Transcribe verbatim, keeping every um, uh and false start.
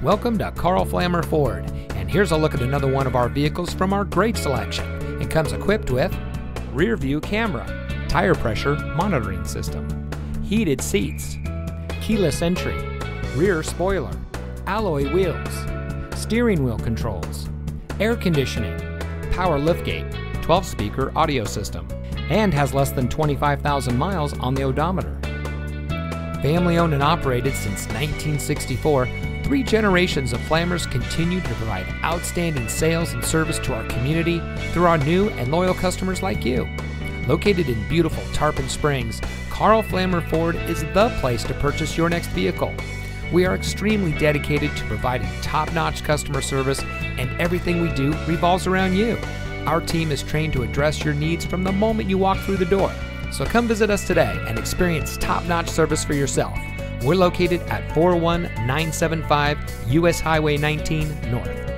Welcome to Karl Flammer Ford, and here's a look at another one of our vehicles from our great selection. It comes equipped with rear view camera, tire pressure monitoring system, heated seats, keyless entry, rear spoiler, alloy wheels, steering wheel controls, air conditioning, power liftgate, twelve speaker audio system, and has less than twenty-five thousand miles on the odometer. Family owned and operated since nineteen sixty-four, three generations of Flammers continue to provide outstanding sales and service to our community through our new and loyal customers like you. Located in beautiful Tarpon Springs, Karl Flammer Ford is the place to purchase your next vehicle. We are extremely dedicated to providing top-notch customer service, and everything we do revolves around you. Our team is trained to address your needs from the moment you walk through the door. So come visit us today and experience top-notch service for yourself. We're located at four one nine seven five U S Highway nineteen North.